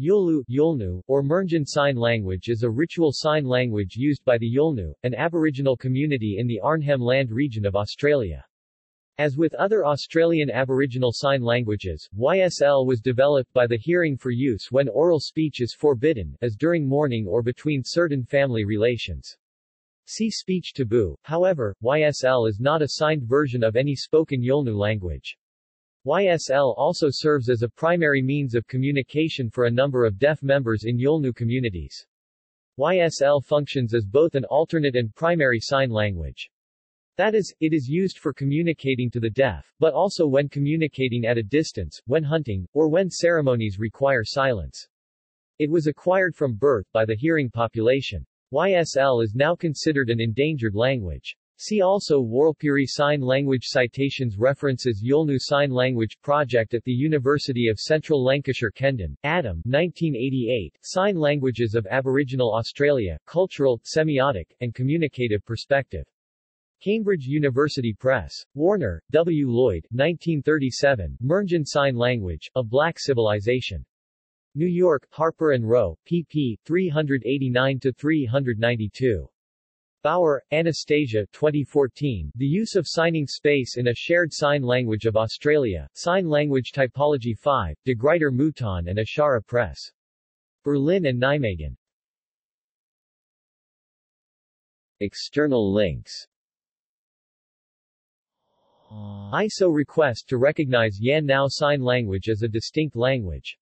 Yolngu, or Murnjan Sign Language is a ritual sign language used by the Yolngu, an Aboriginal community in the Arnhem Land region of Australia. As with other Australian Aboriginal sign languages, YSL was developed by the hearing for use when oral speech is forbidden, as during mourning or between certain family relations. See speech taboo. However, YSL is not a signed version of any spoken Yolngu language. YSL also serves as a primary means of communication for a number of deaf members in Yolngu communities. YSL functions as both an alternate and primary sign language. That is, it is used for communicating to the deaf, but also when communicating at a distance, when hunting, or when ceremonies require silence. It was acquired from birth by the hearing population. YSL is now considered an endangered language. See also Warlpiri Sign Language Citations References Yolngu Sign Language Project at the University of Central Lancashire Kendon, Adam, 1988, Sign Languages of Aboriginal Australia, Cultural, Semiotic, and Communicative Perspective. Cambridge University Press. Warner, W. Lloyd, 1937, Murnjan Sign Language, A Black Civilization. New York, Harper & Row, pp. 389-392. Bauer, Anastasia, 2014, The Use of Signing Space in a Shared Sign Language of Australia, Sign Language Typology 5, De Gruyter Mouton and Ashara Press. Berlin and Nijmegen. External links. ISO request to recognize Yan Now Sign Language as a distinct language.